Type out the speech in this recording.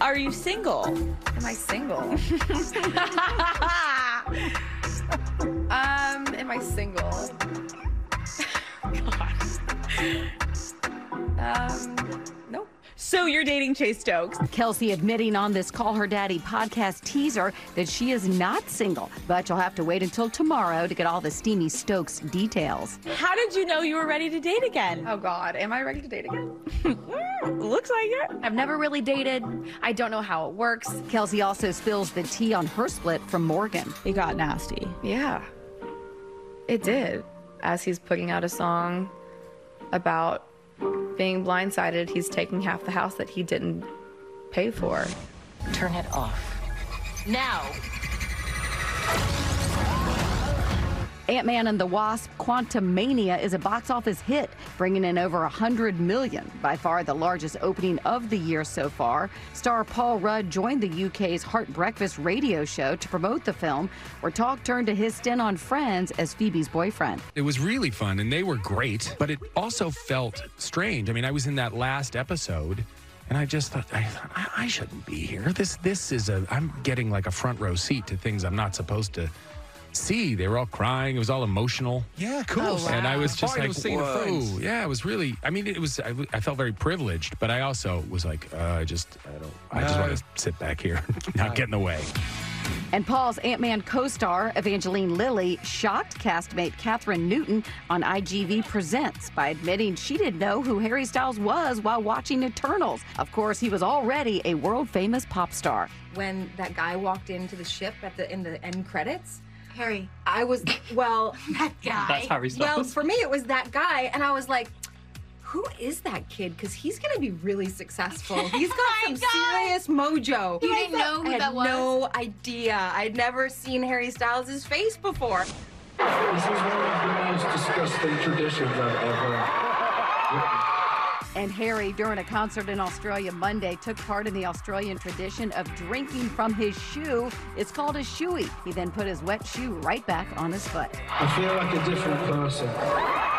Are you single? Am I single? Am I single? God. Nope. So you're dating Chase Stokes. Kelsea admitting on this Call Her Daddy podcast teaser that she is not single, but you'll have to wait until tomorrow to get all the steamy Stokes details. How did you know you were ready to date again? Oh, God. Am I ready to date again? Looks like it. I've never really dated. I don't know how it works. Kelsea also spills the tea on her split from Morgan. It got nasty. Yeah, it did. As he's putting out a song about being blindsided, he's taking half the house that he didn't pay for. Turn it off. Now! Ant-Man and the Wasp: Quantumania is a box office hit, bringing in over $100 million, by far the largest opening of the year so far. Star Paul Rudd joined the UK's Heart Breakfast radio show to promote the film, where talk turned to his stint on Friends as Phoebe's boyfriend. It was really fun, and they were great, but it also felt strange. I mean, I was in that last episode, and I just thought, I shouldn't be here. This is I'm getting like a front row seat to things I'm not supposed to see. They were all crying. It was all emotional. Yeah, cool. Oh, wow. And I was just whoa. Yeah, it was really, I mean, it was, I felt very privileged, but I also was like, I just want to sit back here, not get in the way. And Paul's Ant-Man co-star, Evangeline Lilly, shocked castmate Catherine Newton on IGV Presents by admitting she didn't know who Harry Styles was while watching Eternals. Of course, he was already a world-famous pop star. When that guy walked into the ship in the end credits, Harry. I was, well, that guy. That's Harry Styles. Well, for me, it was that guy, and I was like, who is that kid? Because he's going to be really successful. He's got some serious mojo. You didn't know who that was? I had no idea. I'd never seen Harry Styles' face before. This is one of the most disgusting traditions I've ever. And Harry, during a concert in Australia Monday, took part in the Australian tradition of drinking from his shoe. It's called a shoey. He then put his wet shoe right back on his foot. I feel like a different person.